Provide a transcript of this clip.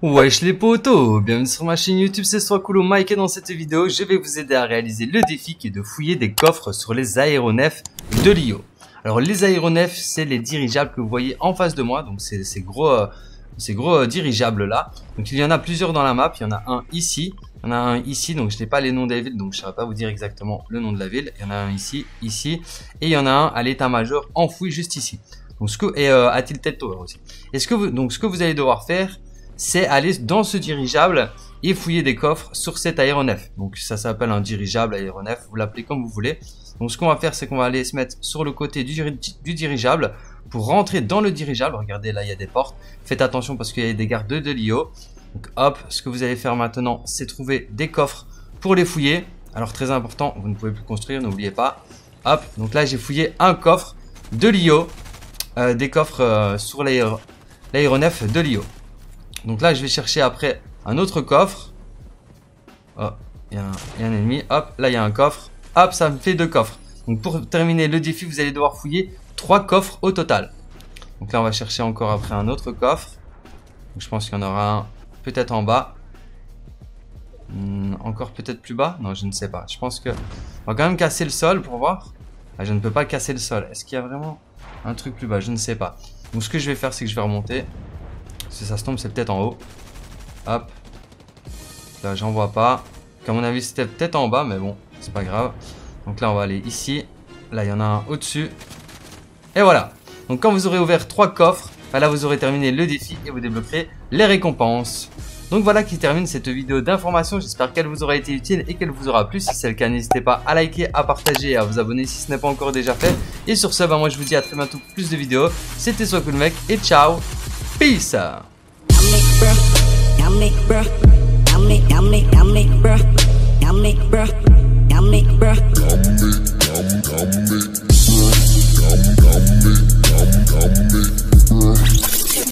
Wesh les potos, bienvenue sur ma chaîne YouTube, c'est SoiCoolMec et dans cette vidéo, je vais vous aider à réaliser le défi qui est de fouiller des coffres sur les aéronefs de l'IO. Alors les aéronefs, c'est les dirigeables que vous voyez en face de moi, donc c'est ces gros dirigeables là. Donc il y en a plusieurs dans la map, il y en a un ici, il y en a un ici, donc je n'ai pas les noms des villes, donc je ne saurais pas vous dire exactement le nom de la ville. Il y en a un ici, ici, et il y en a un à l'état-major enfoui juste ici. Donc à Tilted Tower aussi. Et ce que vous allez devoir faire, c'est aller dans ce dirigeable et fouiller des coffres sur cet aéronef. Donc ça s'appelle un dirigeable, aéronef, vous l'appelez comme vous voulez. Donc ce qu'on va faire, c'est qu'on va aller se mettre sur le côté du dirigeable pour rentrer dans le dirigeable. Regardez, là il y a des portes, faites attention parce qu'il y a des gardes de l'IO. Donc hop, ce que vous allez faire maintenant, c'est trouver des coffres pour les fouiller. Alors très important, vous ne pouvez plus construire, n'oubliez pas. Hop, donc là j'ai fouillé un coffre de l'IO, des coffres sur l'aéronef de l'IO. Donc là je vais chercher après un autre coffre. Oh, il y a un ennemi. Hop, là il y a un coffre. Hop, ça me fait deux coffres. Donc pour terminer le défi, vous allez devoir fouiller 3 coffres au total. Donc là on va chercher encore après un autre coffre. Donc, je pense qu'il y en aura un peut-être en bas. Encore peut-être plus bas. Non, je ne sais pas. Je pense que... On va quand même casser le sol pour voir. Ah, je ne peux pas casser le sol. Est-ce qu'il y a vraiment un truc plus bas? Je ne sais pas. Donc ce que je vais faire, c'est que je vais remonter. Si ça se tombe, c'est peut-être en haut. Hop. Là, j'en vois pas. Comme à mon avis, c'était peut-être en bas, mais bon, c'est pas grave. Donc là, on va aller ici. Là, il y en a un au-dessus. Et voilà. Donc quand vous aurez ouvert 3 coffres, ben là, vous aurez terminé le défi et vous débloquerez les récompenses. Donc voilà qui termine cette vidéo d'information. J'espère qu'elle vous aura été utile et qu'elle vous aura plu. Si c'est le cas, n'hésitez pas à liker, à partager et à vous abonner si ce n'est pas encore déjà fait. Et sur ce, ben moi, je vous dis à très bientôt pour plus de vidéos. C'était SoiCoolMec et ciao. Peace.